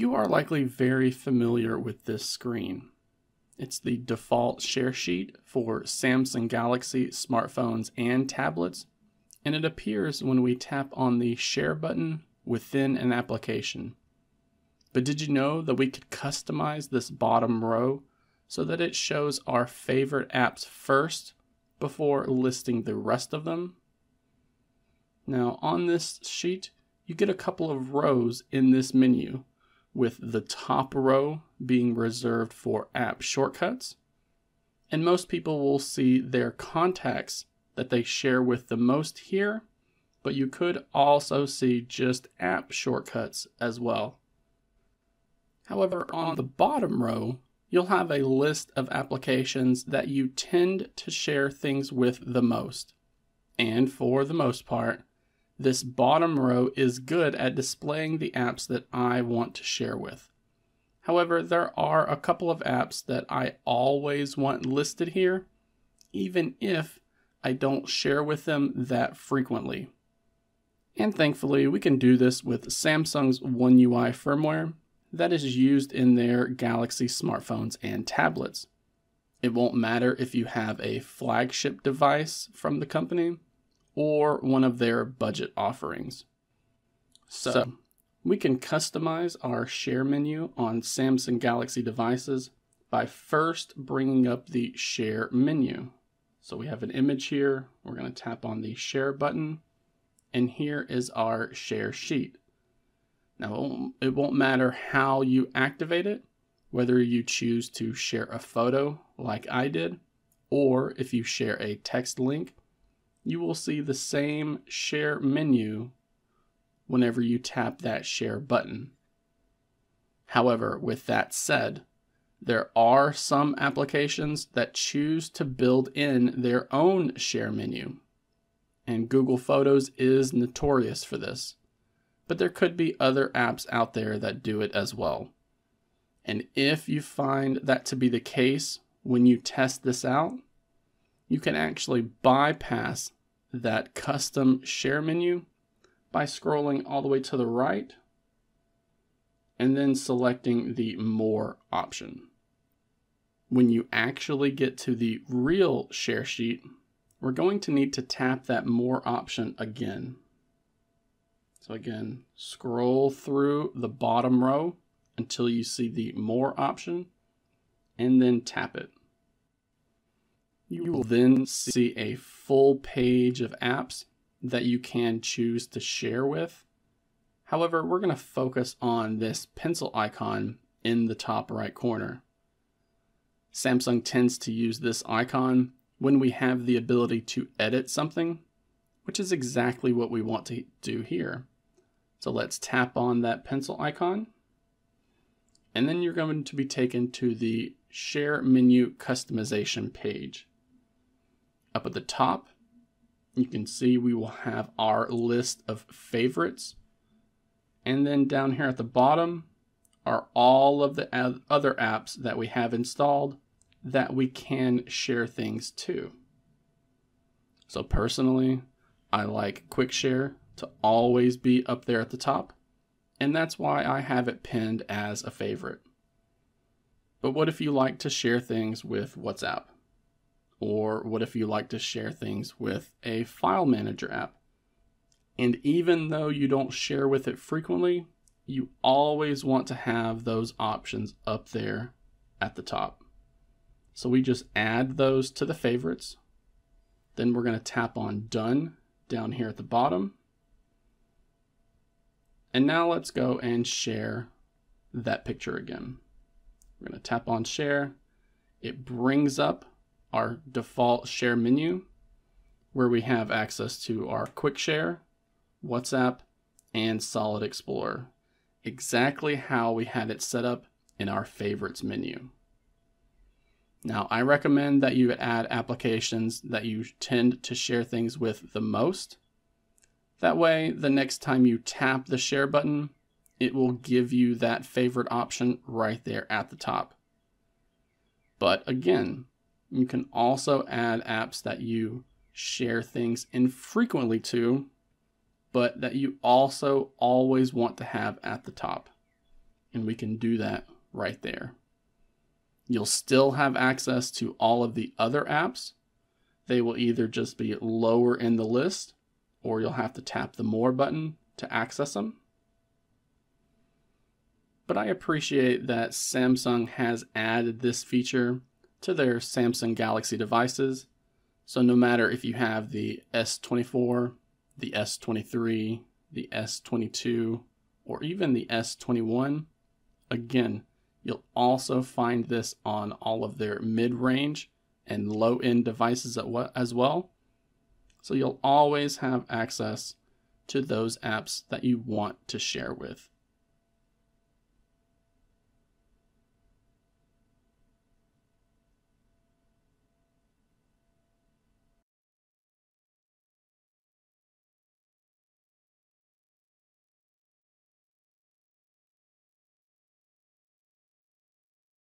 You are likely very familiar with this screen. It's the default share sheet for Samsung Galaxy smartphones and tablets, and it appears when we tap on the share button within an application. But did you know that we could customize this bottom row so that it shows our favorite apps first before listing the rest of them? Now on this sheet, you get a couple of rows in this menu, with the top row being reserved for app shortcuts. And most people will see their contacts that they share with the most here, but you could also see just app shortcuts as well. However, on the bottom row, you'll have a list of applications that you tend to share things with the most. And for the most part, this bottom row is good at displaying the apps that I want to share with. However, there are a couple of apps that I always want listed here, even if I don't share with them that frequently. And thankfully, we can do this with Samsung's One UI firmware that is used in their Galaxy smartphones and tablets. It won't matter if you have a flagship device from the company or one of their budget offerings. So we can customize our share menu on Samsung Galaxy devices by first bringing up the share menu. So we have an image here. We're going to tap on the share button, and here is our share sheet. Now, it won't matter how you activate it, whether you choose to share a photo like I did, or if you share a text link, you will see the same share menu whenever you tap that share button. However, with that said, there are some applications that choose to build in their own share menu, and Google Photos is notorious for this. But there could be other apps out there that do it as well. And if you find that to be the case when you test this out, you can actually bypass that custom share menu by scrolling all the way to the right and then selecting the More option. When you actually get to the real share sheet, we're going to need to tap that More option again. So again, scroll through the bottom row until you see the More option and then tap it. You will then see a full page of apps that you can choose to share with. However, we're going to focus on this pencil icon in the top right corner. Samsung tends to use this icon when we have the ability to edit something, which is exactly what we want to do here. So let's tap on that pencil icon, and then you're going to be taken to the Share Menu Customization page. Up at the top, you can see we will have our list of favorites, and then down here at the bottom are all of the other apps that we have installed that we can share things to. So personally, I like Quick Share to always be up there at the top, and that's why I have it pinned as a favorite. But what if you like to share things with WhatsApp? Or what if you like to share things with a file manager app? And even though you don't share with it frequently, you always want to have those options up there at the top. So we just add those to the favorites. Then we're going to tap on Done down here at the bottom. And now let's go and share that picture again. We're going to tap on Share. It brings up our default share menu where we have access to our Quick Share, WhatsApp, and Solid Explorer, exactly how we had it set up in our favorites menu. Now, I recommend that you add applications that you tend to share things with the most. That way, the next time you tap the share button, it will give you that favorite option right there at the top. But again, you can also add apps that you share things infrequently to, but that you also always want to have at the top. and we can do that right there. You'll still have access to all of the other apps. They will either just be lower in the list, or you'll have to tap the More button to access them. But I appreciate that Samsung has added this feature to their Samsung Galaxy devices. So no matter if you have the S24, the S23, the S22, or even the S21, again, you'll also find this on all of their mid-range and low-end devices as well. So you'll always have access to those apps that you want to share with.